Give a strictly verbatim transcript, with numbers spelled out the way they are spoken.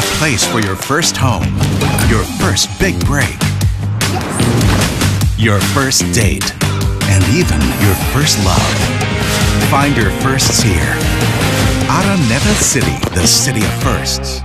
A place for your first home, your first big break, yes, your first date, and even your first love. Find your firsts here. Araneta City, the city of firsts.